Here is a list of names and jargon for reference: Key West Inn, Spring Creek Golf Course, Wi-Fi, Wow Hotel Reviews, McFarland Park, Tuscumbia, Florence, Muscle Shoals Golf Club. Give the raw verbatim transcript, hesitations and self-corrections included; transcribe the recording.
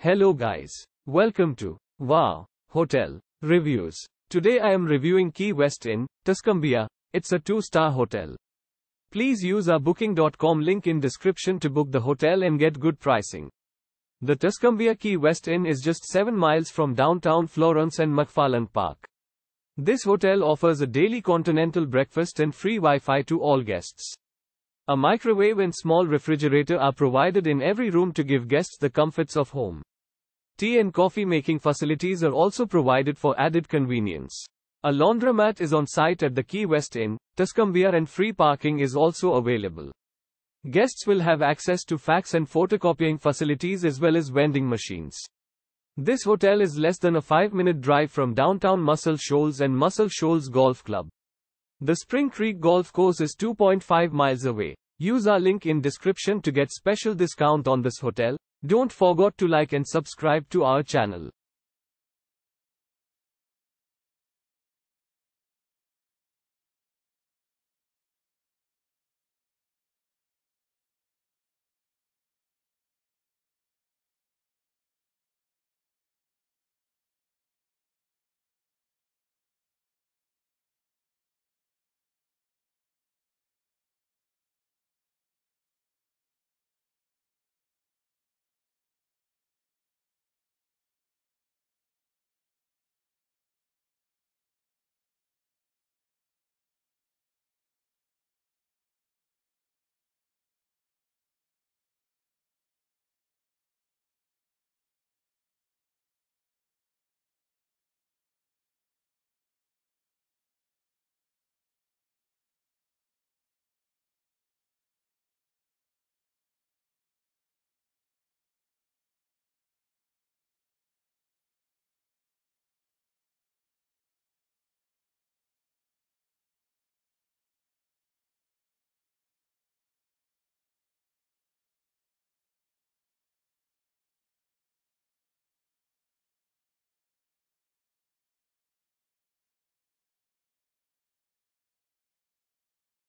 Hello guys. Welcome to Wow Hotel Reviews. Today I am reviewing Key West Inn, Tuscumbia. It's a two-star hotel. Please use our booking dot com link in description to book the hotel and get good pricing. The Tuscumbia Key West Inn is just seven miles from downtown Florence and McFarland Park. This hotel offers a daily continental breakfast and free Wi-Fi to all guests. A microwave and small refrigerator are provided in every room to give guests the comforts of home. Tea and coffee making facilities are also provided for added convenience. A laundromat is on site at the Key West Inn, Tuscumbia, and free parking is also available. Guests will have access to fax and photocopying facilities as well as vending machines. This hotel is less than a five minute drive from downtown Muscle Shoals and Muscle Shoals Golf Club. The Spring Creek Golf Course is two point five miles away. Use our link in description to get special discount on this hotel. Don't forget to like and subscribe to our channel.